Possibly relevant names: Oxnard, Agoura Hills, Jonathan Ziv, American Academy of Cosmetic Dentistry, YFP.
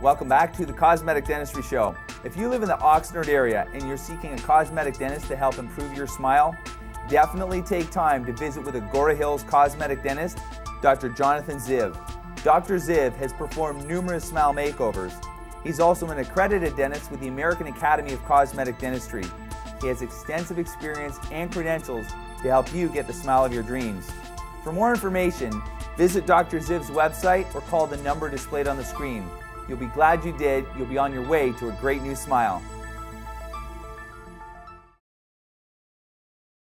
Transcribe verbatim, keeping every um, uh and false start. Welcome back to the Cosmetic Dentistry Show. If you live in the Oxnard area and you're seeking a cosmetic dentist to help improve your smile, definitely take time to visit with Agoura Hills cosmetic dentist, Doctor Jonathan Ziv. Doctor Ziv has performed numerous smile makeovers. He's also an accredited dentist with the American Academy of Cosmetic Dentistry. He has extensive experience and credentials to help you get the smile of your dreams. For more information, visit Doctor Ziv's website or call the number displayed on the screen. You'll be glad you did. You'll be on your way to a great new smile.